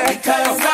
você.